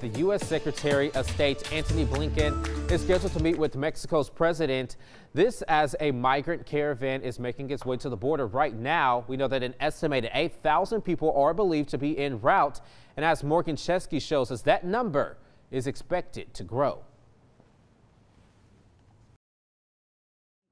The U.S. Secretary of State Antony Blinken is scheduled to meet with Mexico's president. This as a migrant caravan is making its way to the border right now. We know that an estimated 8,000 people are believed to be en route. And as Morgan Chesky shows us, that number is expected to grow.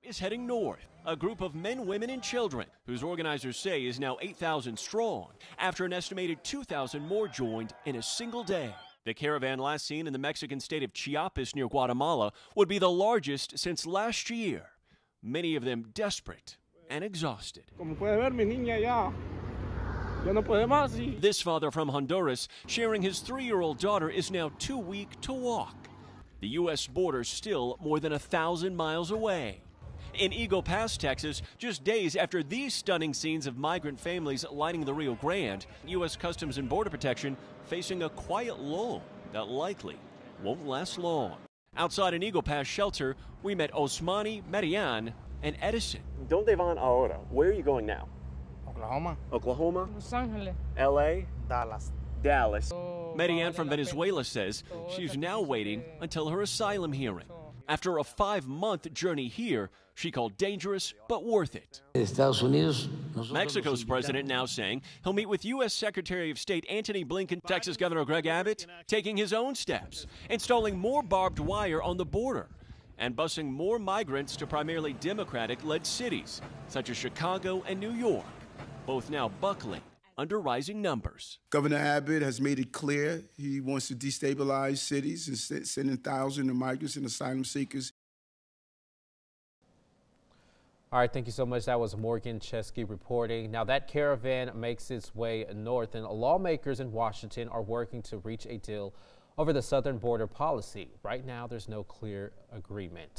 Is heading north, a group of men, women, and children whose organizers say is now 8,000 strong after an estimated 2,000 more joined in a single day. The caravan last seen in the Mexican state of Chiapas near Guatemala would be the largest since last year. Many of them desperate and exhausted. This father from Honduras sharing his 3-year-old daughter is now too weak to walk. The U.S. border still more than 1,000 miles away. In Eagle Pass, Texas, just days after these stunning scenes of migrant families lining the Rio Grande, U.S. Customs and Border Protection facing a quiet lull that likely won't last long. Outside an Eagle Pass shelter, we met Osmani, Marianne, and Edison. ¿Dónde van ahora? Where are you going now? Oklahoma. Oklahoma? Los Angeles. L.A.? Dallas. Dallas. Marianne from Venezuela says she's now waiting until her asylum hearing. After a 5-month journey here, she called dangerous but worth it. Mexico's president now saying he'll meet with U.S. Secretary of State Antony Blinken, Texas Governor Greg Abbott, taking his own steps, installing more barbed wire on the border, and busing more migrants to primarily Democratic-led cities, such as Chicago and New York, both now buckling under rising numbers. Governor Abbott has made it clear he wants to destabilize cities and send in thousands of migrants and asylum seekers. All right, thank you so much. That was Morgan Chesky reporting. Now that caravan makes its way north, and lawmakers in Washington are working to reach a deal over the southern border policy. Right now, there's no clear agreement.